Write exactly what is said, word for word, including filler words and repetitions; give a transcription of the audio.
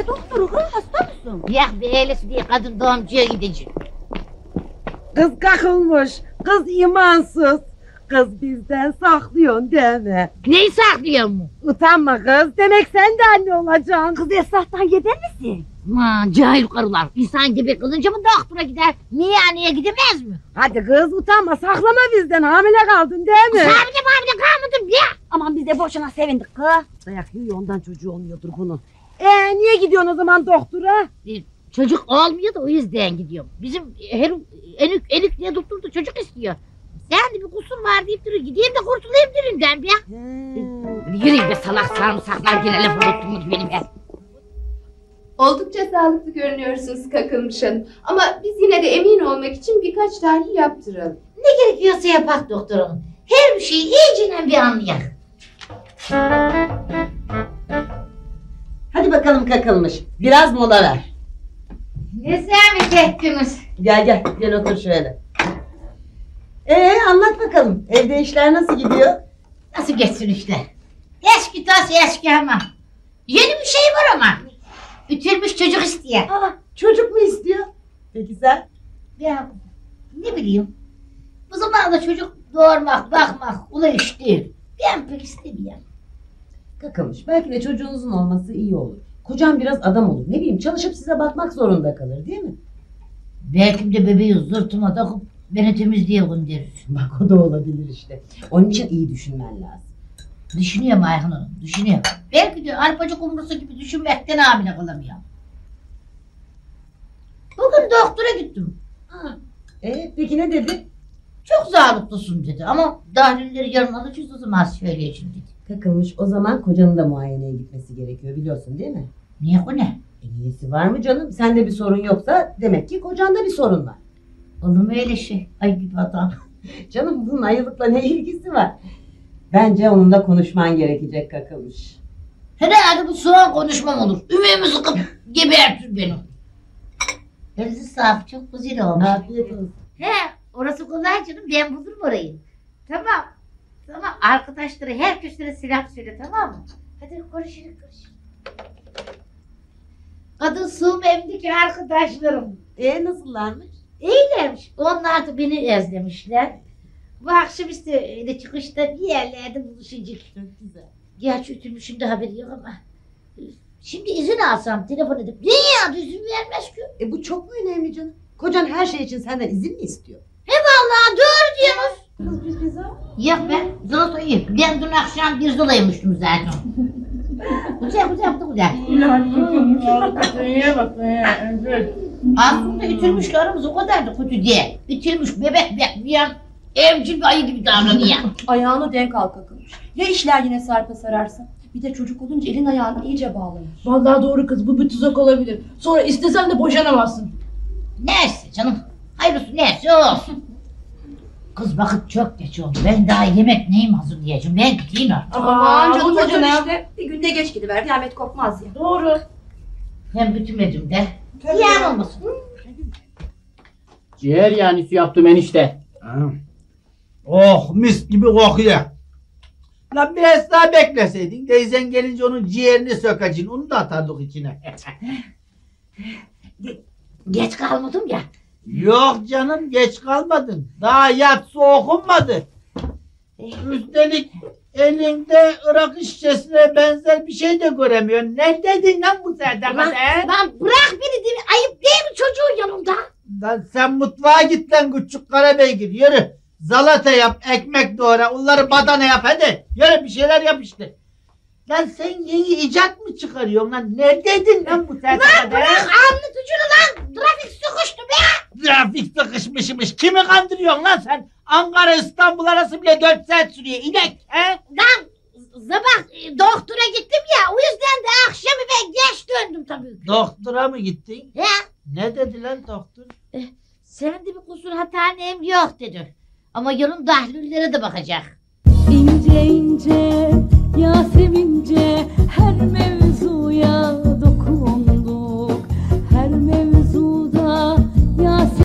Ne doktoru kız, hasta mısın? Yok be öylesi değil, kadın doğumcuya gideceğim. Kız kakılmış, kız imansız. Kız bizden saklıyorsun değil mi? Neyi saklıyorsun? Utanma kız, demek sen de anne olacaksın. Kız esnaftan yeder misin? Aman cahil karılar, insan gibi kızınca mı doktora gider? Niye anneye gidemez mi? Hadi kız utanma, saklama bizden, hamile kaldın değil mi? Kız hamile mi, hamile kalmadım ya! Aman biz de boşuna sevindik kız. Dayak yiyor, ondan çocuğu olmuyordur bunun. Ee niye gidiyorsun o zaman doktora? Bir çocuk olmuyor da o yüzden gidiyorum. Bizim her enük enük diye tutturdu, çocuk istiyor. Yani bir kusur var deyip duruyor, gideyim de kurtulayım dirinden ya. Hmm. Yürüyün be salak sarımsaklar, yine laf unuttunuz benim ya. Oldukça sağlıklı görünüyorsunuz Kakılmış Hanım. Ama biz yine de emin olmak için birkaç tahlil yaptıralım. Ne gerekiyorsa yapak doktorum. Her bir şeyi iyicene bir anlayak. Hadi bakalım Kakılmış, biraz mola ver. Ne zahmet ettiniz. Gel gel, gel otur şöyle. Ee anlat bakalım, evde işler nasıl gidiyor? Nasıl geçsin işler? Eski tas eski ama. Yeni bir şey var ama. Ütülmüş çocuk istiyor. Aa, çocuk mu istiyor? Peki sen? Ya ne bileyim. Bu zamanla çocuk doğurmak, bakmak, ulan işte. Ben pek istemiyorum. Kakılmış, belki de çocuğunuzun olması iyi olur. Kocam biraz adam olur, ne bileyim çalışıp size bakmak zorunda kalır değil mi? Belki de bebeği zırtıma takıp beni temizliğe gönderir. Bak o da olabilir işte. Onun için iyi düşünmen lazım. Düşünüyorum Ayhan Hanım, düşünüyorum. Belki de arpacı kumrusu gibi düşünmekten hamile kalamıyorum. Bugün doktora gittim. Ha. E, peki ne dedi? Çok sağlıklısın dedi ama dahlilleri yarın alacağız o zaman söyleyeceğim dedi. Kakılmış, o zaman kocanın da muayeneye gitmesi gerekiyor biliyorsun değil mi? Niye o ne? E, niyesi var mı canım? Sende bir sorun yoksa demek ki kocanda bir sorun var. Olur mu öyle şey? Ay gibi adam. Canım bunun ayılıkla ne ilgisi var? Bence onunla konuşman gerekecek Kakılmış. Herhalde bu son konuşmam olur. Ümeğimi sıkıp gebertir beni. Elinizi sağlık, çok güzel olmuş. Afiyet olsun. He orası kolay canım, ben bulurum orayı. Tamam. Tamam arkadaşlara, her köşelere selam söyle tamam mı? Hadi konuşalım konuşalım. Kadın sığım evindeki arkadaşlarım. Ee nasıllarmış? İyilermiş. Onlar da beni ezlemişler. Bu akşam işte çıkışta bir yerlerde buluşacak. Çok güzel. Gerçi ütülmüşün de haberi yok ama. Şimdi izin alsam telefon edip dünyada izin vermez ki. E bu çok mu önemli canım? Kocan her şey için senden izin mi istiyor? He vallahi doğru diyorsunuz. Kız biz bize. Yok ben zolata iyi. Ben dün akşam bir zolaymıştım zaten. Güzel güzel yaptı güzel. Dünyaya bak dünyaya. Aslında ütülmüş karımız o kadar da kötü diye. Ütülmüş bebek bekleyen evcil bir ayı gibi davranıyor. Ayağına denk al Kakılmış. Ya işler yine sarpa sararsa? Bir de çocuk olunca elin ayağını iyice bağlamış. Vallahi doğru kız, bu bir tuzak olabilir. Sonra istesen de boşanamazsın. Neyse canım. Hayırlısı neyse olsun. Kız vakit çok geç oldu. Ben daha yemek neyim hazırlayacağım. Ben gideyim artık. Aman canım hocam işte. Bir günde geç gidiverdi. Kıyamet kopmaz ya. Doğru. Hem bütümedim de. Ciğer olmasın. Ciğer yani su yaptım enişte. Ha. Oh mis gibi kokuyor. Lan biraz daha bekleseydin. Teyzen gelince onun ciğerini sökacaksın. Onu da atardık içine. Ge geç kalmadım ya. Yok canım geç kalmadın. Daha yatsı okunmadı. Üstelik elinde ırak şişesine benzer bir şey de göremiyorsun. Neredeydin lan bu saatte kadar? Lan bırak beni değil mi? Ayıp değil mi çocuğun yanımda? Lan sen mutfağa git lan küçük karabeygir. Yürü zalata yap, ekmek doğra, onları badana yap hadi. Yürü bir şeyler yap işte. Lan sen yeni icat mı çıkarıyorsun lan? Neredeydin lan bu saatte kadar? Lan bırak alnı tucunu lan. Trafik sıkıştı be. Trafik sıkışmışmış. Kimi kandırıyorsun lan sen? Ankara İstanbul arası bile dört saat sürüyor inek he? Lan sabah doktora gittim ya o yüzden de akşamı ben geç döndüm tabii ki. Doktora mı gittin? He. Ne dedi lan doktor? E, sen de bir kusur hatanem yok dedi. Ama yarın dahlüllere de bakacak. İnce ince Yasemince her mevzuya dokun.